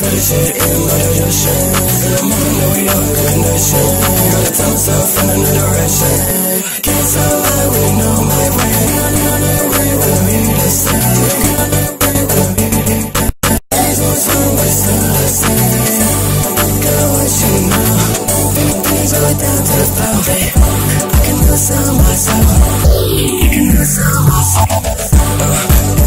good shit, even though you're your shit. In the morning we never good night shit. Gotta talk tough in another direction. Can't tell that we know my way. You're not ready with me this time. You're not ready with me. Ain't no time wasted, I say. Gotta watch you now. Things are down to the floor. I can do this all myself. I can do this all myself.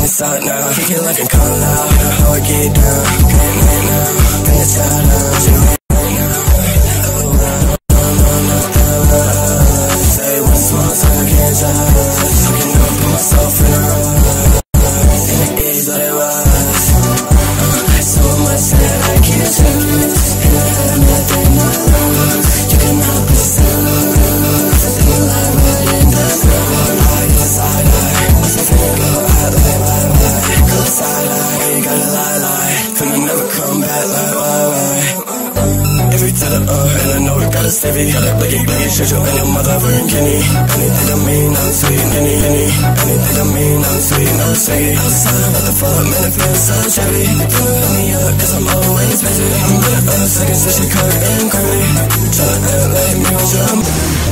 Inside now, kick it like a color. How I get down, can't right now. Bring the child down, she right now. Oh, no, say one small time, I can't drive. I can never put myself in a rut. And it is what it was. So much that I can't choose. And I have nothing to lose. You cannot be so loose. I feel like riding the road. I guess I like what's the thing about? Sideline, gotta lie, and I never come back, lie. Every time and I know it got a stiffy. Got a blicky, shit, you and your mother wearing guinea. Anything I mean, I'm sweet, any. Anything I mean, I'm sweet, no shady. Outside, what the fuck, man, I feel so shabby. Pulling me up, cause I'm always busy. I'm good at 5 seconds, so she caught it in gravity. Tryna act like me, I'm